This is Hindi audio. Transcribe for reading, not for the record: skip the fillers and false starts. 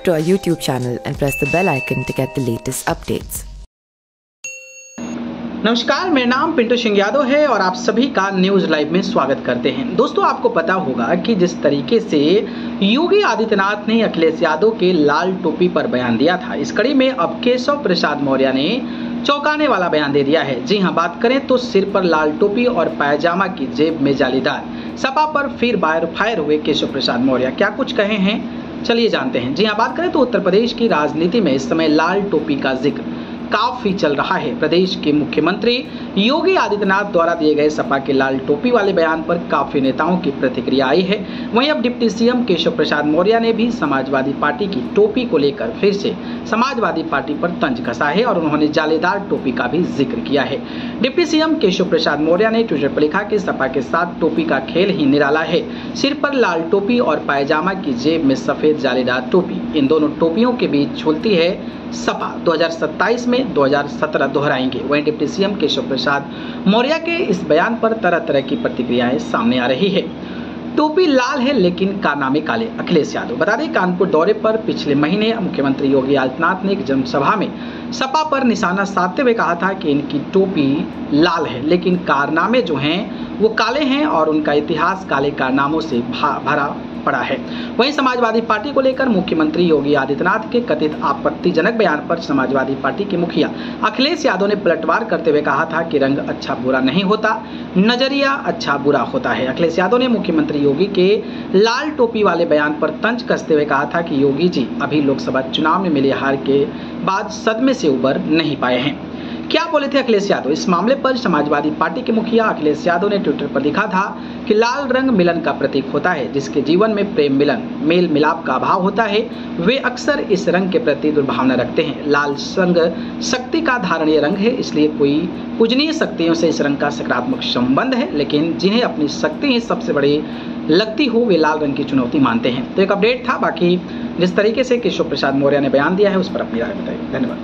to our YouTube channel and press the bell icon to get the latest updates. नमस्कार, मेरा नाम पिंटू सिंह यादव है और आप सभी का न्यूज़ लाइव में स्वागत करते हैं। दोस्तों, आपको पता होगा कि जिस तरीके से योगी आदित्यनाथ ने अखिलेश यादव के लाल टोपी पर बयान दिया था, इस कड़ी में अब केशव प्रसाद मौर्य ने चौंकाने वाला बयान दे दिया है। जी हां, बात करें तो सिर पर लाल टोपी और पायजामा की जेब में जालीदार सपा पर फिर फायर हुए केशव प्रसाद मौर्य। क्या कुछ कहे हैं, चलिए जानते हैं। जी हां, बात करें तो उत्तर प्रदेश की राजनीति में इस समय लाल टोपी का जिक्र काफी चल रहा है। प्रदेश के मुख्यमंत्री योगी आदित्यनाथ द्वारा दिए गए सपा के लाल टोपी वाले बयान पर काफी नेताओं की प्रतिक्रिया आई है। वहीं अब डिप्टी सीएम केशव प्रसाद मौर्य ने भी समाजवादी पार्टी की टोपी को लेकर फिर से समाजवादी पार्टी पर तंज कसा है और उन्होंने जालीदार टोपी का भी जिक्र किया है। डिप्टी सीएम केशव प्रसाद मौर्य ने ट्विटर पर लिखा कि सपा के साथ टोपी का खेल ही निराला है। सिर पर लाल टोपी और पायजामा की जेब में सफेद जालीदार टोपी, इन दोनों टोपियों के बीच झूलती है सपा। 2027 में 2017 दोहराएंगे। वहीं डिप्टी सीएम केशव प्रसाद मौर्य के इस बयान पर तरह तरह की प्रतिक्रियाएं सामने आ रही है। टोपी लाल है लेकिन कारनामे काले, अखिलेश यादव। बता दें, कानपुर दौरे पर पिछले महीने मुख्यमंत्री योगी आदित्यनाथ ने एक जनसभा में सपा पर निशाना साधते हुए कहा था कि इनकी टोपी लाल है लेकिन कारनामे जो हैं वो काले हैं और उनका इतिहास काले कारनामों से भरा पड़ा है। वहीं समाजवादी पार्टी को लेकर मुख्यमंत्री योगी आदित्यनाथ के कथित आपत्तिजनक बयान पर समाजवादी पार्टी के मुखिया अखिलेश यादव ने पलटवार करते हुए कहा था कि रंग अच्छा बुरा नहीं होता, नजरिया अच्छा बुरा होता है। अखिलेश यादव ने मुख्यमंत्री योगी के लाल टोपी वाले बयान पर तंज कसते हुए कहा था कि योगी जी अभी लोकसभा चुनाव में मिली हार के बाद सदमे से उबर नहीं पाए हैं। क्या बोले थे अखिलेश यादव? इस मामले पर समाजवादी पार्टी के मुखिया अखिलेश यादव ने ट्विटर पर लिखा था कि लाल रंग मिलन का प्रतीक होता है, जिसके जीवन में प्रेम मिलन मेल मिलाप का अभाव होता है, वे अक्सर इस रंग के प्रति दुर्भावना रखते हैं। लाल रंग शक्ति का धारणीय रंग है, इसलिए कोई पूजनीय शक्तियों से इस रंग का सकारात्मक संबंध है, लेकिन जिन्हें अपनी शक्ति सबसे बड़ी लगती हो वे लाल रंग की चुनौती मानते हैं। तो एक अपडेट था। बाकी जिस तरीके से केशव प्रसाद मौर्य ने बयान दिया है उस पर अपनी राय बताइए। धन्यवाद।